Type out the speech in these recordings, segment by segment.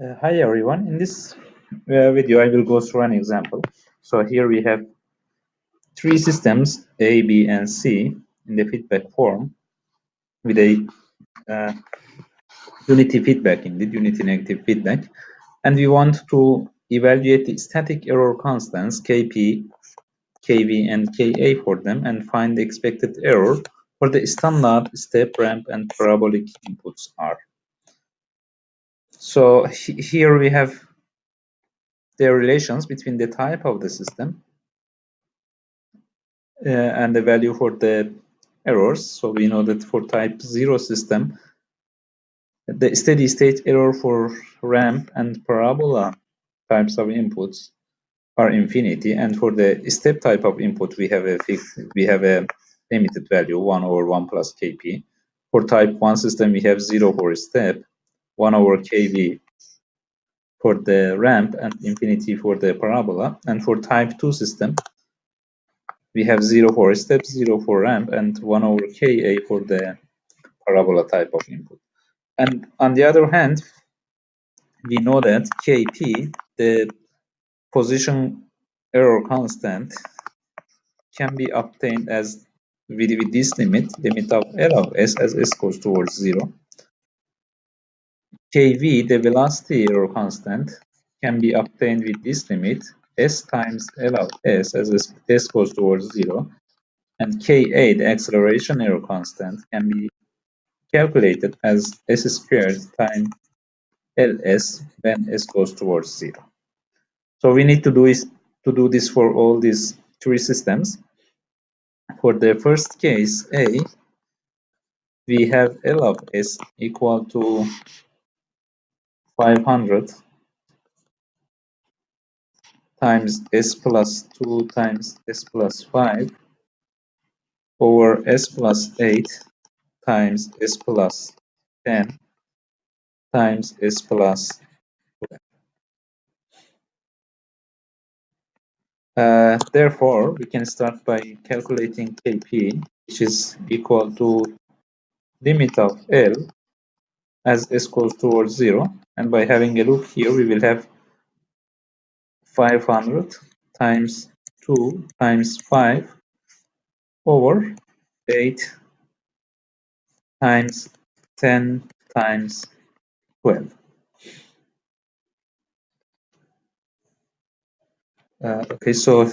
Hi everyone, in this video I will go through an example. So here we have three systems A, B and C in the feedback form with a unity feedback, indeed unity negative feedback, and we want to evaluate the static error constants Kp, Kv and Ka for them and find the expected error for the standard step, ramp and parabolic inputs R. So here we have the relations between the type of the system and the value for the errors. So we know that for type 0 system, the steady state error for ramp and parabola types of inputs are infinity, and for the step type of input we have a fixed, we have a limited value 1/(1 + Kp). For type 1 system we have 0 for step, 1/Kv for the ramp and infinity for the parabola, and for type 2 system we have 0 for step, 0 for ramp and 1/Ka for the parabola type of input. And on the other hand, we know that Kp, the position error constant, can be obtained as with this limit of L of S as S goes towards 0. Kv, the velocity error constant, can be obtained with this limit, S times L of S as S goes towards 0, and Ka, the acceleration error constant, can be calculated as S squared times Ls when S goes towards 0. So we need to do this for all these three systems. For the first case, A, we have L of S equal to 500 times S plus 2 times S plus 5 over S plus 8 times S plus 10 times S plus 12. Therefore, we can start by calculating Kp, which is equal to limit of L as S goes towards 0, and by having a look here we will have 500 times 2 times 5 over 8 times 10 times 12. Okay, so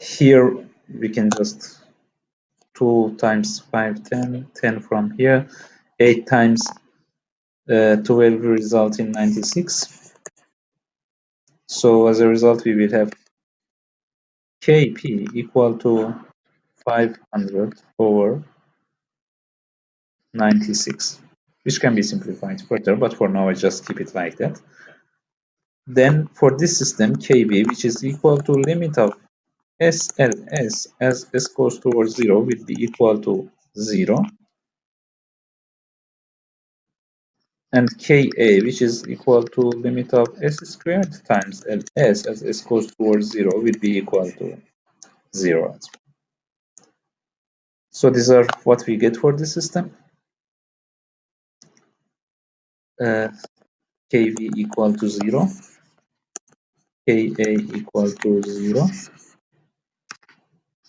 here we can just 2 times 5, 10, 10 from here, 8 times 12 will result in 96. So as a result we will have Kp equal to 500 over 96, which can be simplified further, but for now I just keep it like that. Then for this system Kv, which is equal to limit of SLS as S goes towards 0, will be equal to 0, and Ka, which is equal to limit of S squared times Ls as S goes towards 0, will be equal to 0. So these are what we get for this system. Kv equal to 0, Ka equal to 0,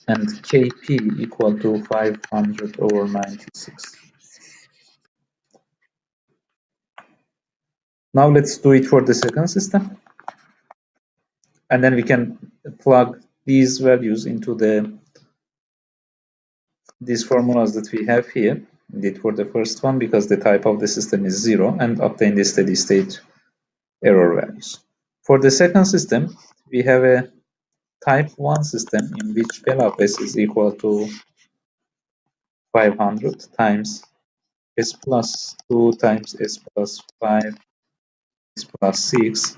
and Kp equal to 500 over 96. Now let's do it for the second system, and then we can plug these values into these formulas that we have here, indeed for the first one, because the type of the system is 0, and obtain the steady state error values. For the second system, we have a type 1 system in which L of S is equal to 500 times S plus 2 times S plus 5 S plus 6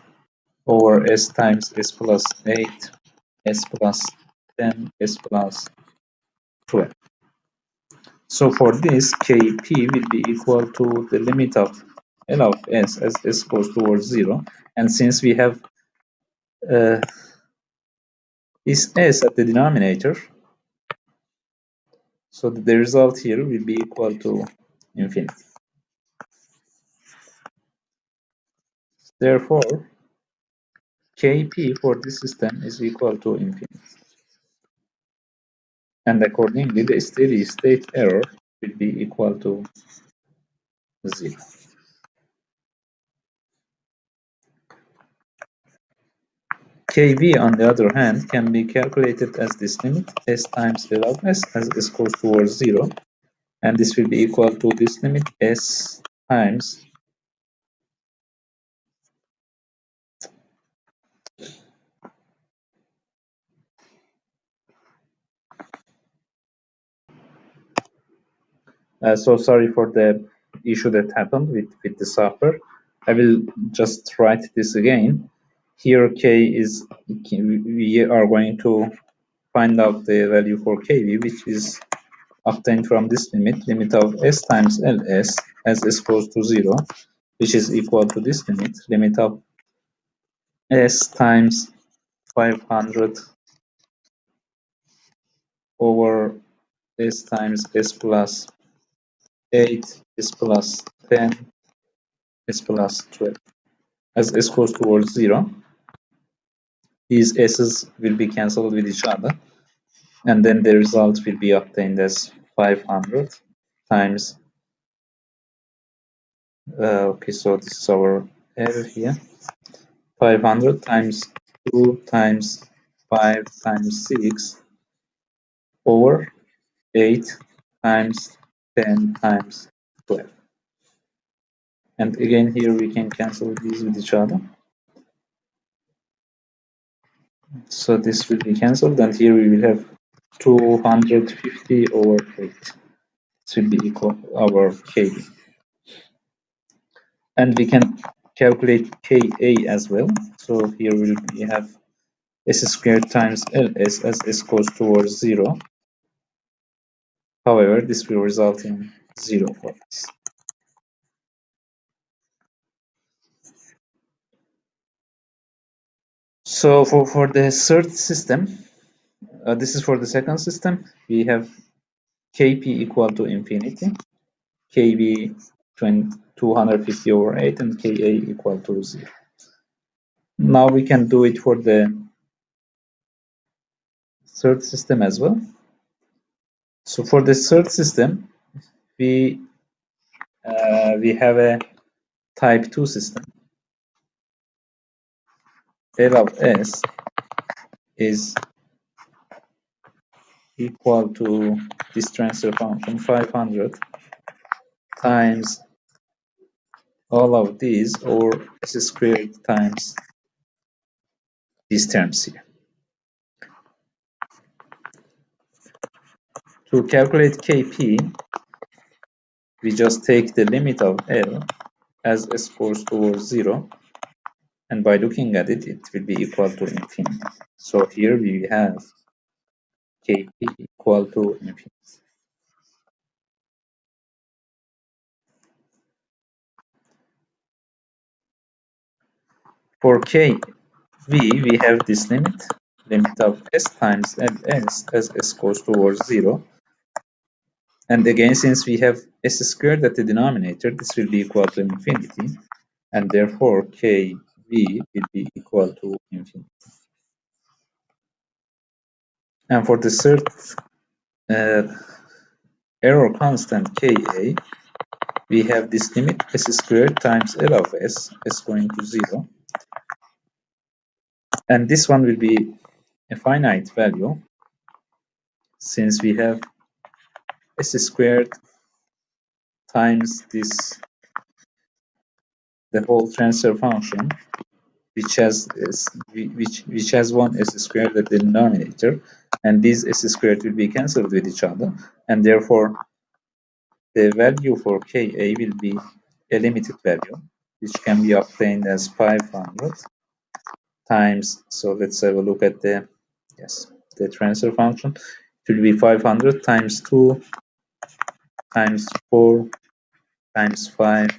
over S times S plus 8 S plus 10 S plus 12. So for this, Kp will be equal to the limit of L of S as S goes towards 0, and since we have this S at the denominator, so the result here will be equal to infinity. Therefore, Kp for this system is equal to infinity. And accordingly, the steady state error will be equal to 0. Kb, on the other hand, can be calculated as this limit, s times L of s, as s goes towards 0. And this will be equal to this limit, s times so sorry for the issue that happened with the software. I will just write this again. Here K is, we are going to find out the value for Kv, which is obtained from this limit, limit of s times Ls as s goes to 0, which is equal to this limit, limit of s times 500 over s times s plus 8, s plus 10, s plus 12, as s goes towards 0. These s's will be cancelled with each other, and then the result will be obtained as 500 times okay, so this is our error here, 500 times 2 times 5 times 6 over 8 times 10 times 12. And again, here we can cancel these with each other. So this will be cancelled, and here we will have 250 over 8. This will be equal to our Kb. And we can calculate Ka as well. So here we have s squared times Ls as s goes towards 0. However, this will result in 0 for us. So for the third system, this is for the second system, we have Kp equal to infinity, Kb 250 over 8, and Ka equal to 0. Now we can do it for the third system as well. So for the third system, we have a type 2 system. L of s is equal to this transfer function 500 times all of these, or s squared times these terms here. To calculate Kp, we just take the limit of L as s goes towards 0, and by looking at it, it will be equal to infinity. So here we have Kp equal to infinity. For Kv, we have this limit, limit of s times Ls as s goes towards 0. And again, since we have s squared at the denominator, this will be equal to infinity, and therefore Kv will be equal to infinity. And for the third error constant Ka, we have this limit s squared times L of s, s going to 0. And this one will be a finite value, since we have s squared times this, the whole transfer function, which has one s squared at the denominator, and these s squared will be cancelled with each other, and therefore the value for Ka will be a limited value, which can be obtained as 500 times. So let's have a look at the transfer function. It will be 500 times 2 times 4 times 5,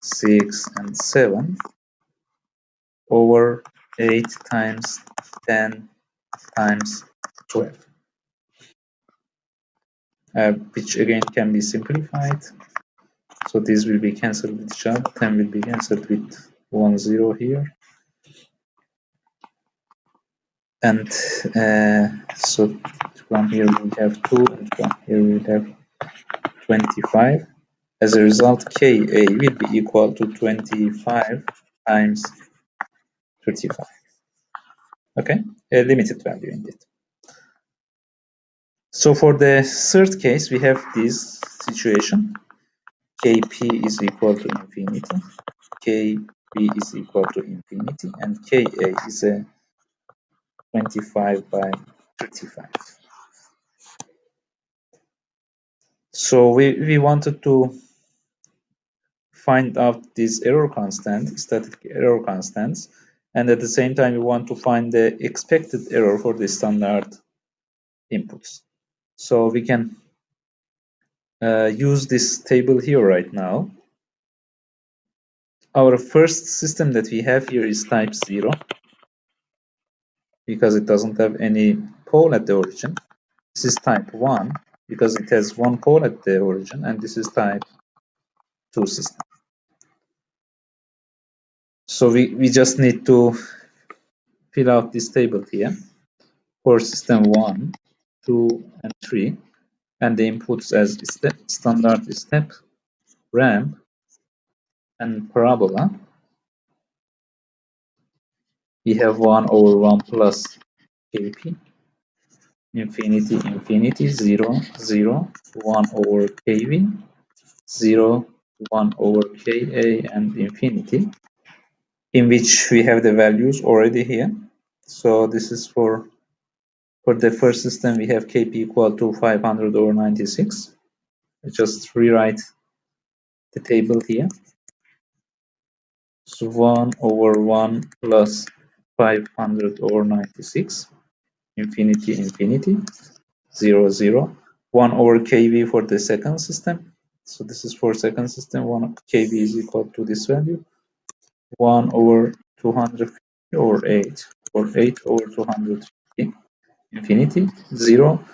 6 and 7 over 8 times 10 times 12, which again can be simplified. So these will be cancelled with each other, 10 will be cancelled with 1 0 here, and so from here we have 2, and from here we have 25. As a result, Ka will be equal to 25 times 35. Okay, a limited value indeed. So for the third case, we have this situation. Kp is equal to infinity, Kb is equal to infinity, and Ka is a 25 by 35. So we wanted to find out these error constant, static error constants, and at the same time we want to find the expected error for the standard inputs. So we can use this table here right now. Our first system that we have here is type 0, because it doesn't have any pole at the origin. This is type 1, because it has one pole at the origin, and this is type 2 system. So we just need to fill out this table here for system 1, 2, and 3, and the inputs as standard step, ramp, and parabola. We have 1 over 1 plus Kp, infinity, infinity, 0, 0, 1 over Kv, 0, 1 over Ka, and infinity, in which we have the values already here. So this is for the first system. We have Kp equal to 500 over 96. I just rewrite the table here. So 1 over 1 plus 500 over 96, infinity, infinity, 0, 0, 1 over Kv for the second system. So this is for second system. 1 Kv is equal to this value, 1 over 250 over 8, or 8 over 250, infinity, 0,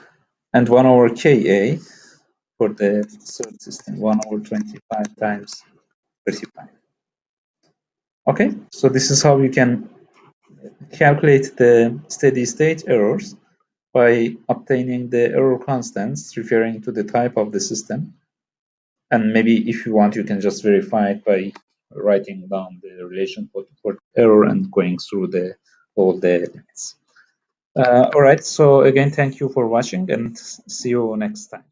and 1 over Ka for the third system, 1 over 25 times 35. Okay, so this is how you can calculate the steady state errors by obtaining the error constants referring to the type of the system. And maybe if you want, you can just verify it by writing down the relation for error and going through the all the elements. All right, so again, thank you for watching, and see you next time.